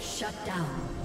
Shut down.